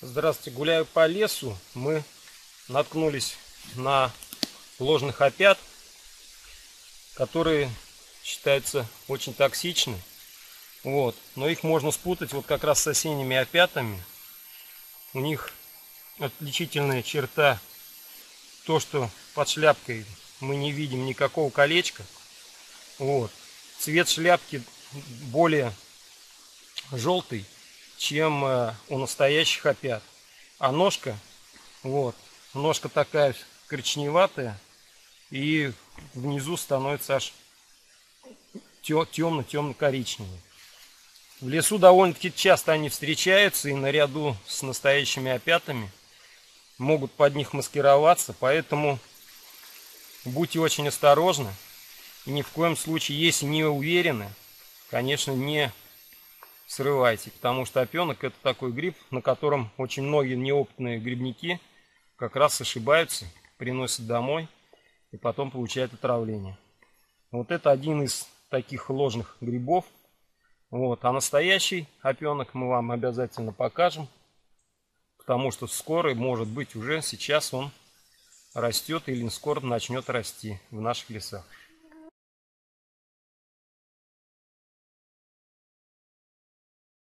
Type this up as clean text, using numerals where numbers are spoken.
Здравствуйте, гуляю по лесу, мы наткнулись на ложных опят, которые считаются очень токсичны, вот. Но их можно спутать вот как раз с осенними опятами. У них отличительная черта то, что под шляпкой мы не видим никакого колечка, вот. Цвет шляпки более желтый, чем у настоящих опят. А ножка, вот, ножка такая коричневатая, и внизу становится аж темно-темно-коричневый. В лесу довольно-таки часто они встречаются, и наряду с настоящими опятами могут под них маскироваться, поэтому будьте очень осторожны. И ни в коем случае, если не уверены, конечно, не срывайте, потому что опенок — это такой гриб, на котором очень многие неопытные грибники как раз ошибаются, приносят домой и потом получают отравление. Вот это один из таких ложных грибов. Вот. А настоящий опенок мы вам обязательно покажем, потому что скоро, может быть, уже сейчас он растет или скоро начнет расти в наших лесах.